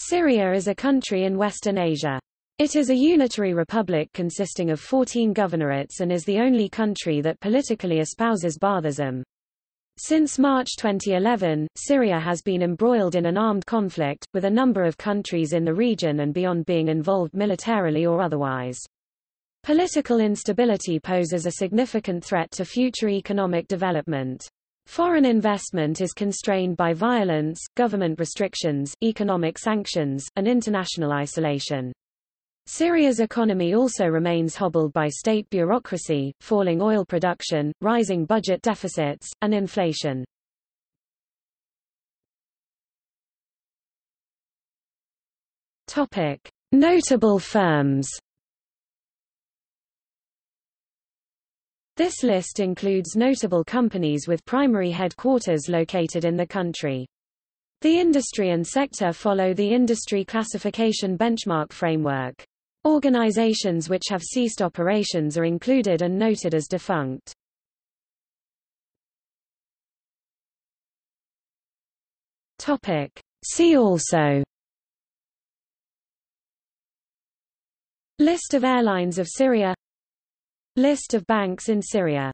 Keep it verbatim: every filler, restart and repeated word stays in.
Syria is a country in Western Asia. It is a unitary republic consisting of fourteen governorates and is the only country that politically espouses Ba'athism. Since March twenty eleven, Syria has been embroiled in an armed conflict, with a number of countries in the region and beyond being involved militarily or otherwise. Political instability poses a significant threat to future economic development. Foreign investment is constrained by violence, government restrictions, economic sanctions, and international isolation. Syria's economy also remains hobbled by state bureaucracy, falling oil production, rising budget deficits, and inflation. Topic: Notable firms. This list includes notable companies with primary headquarters located in the country. The industry and sector follow the industry classification benchmark framework. Organizations which have ceased operations are included and noted as defunct. Topic: See also: List of airlines of Syria, List of banks in Syria.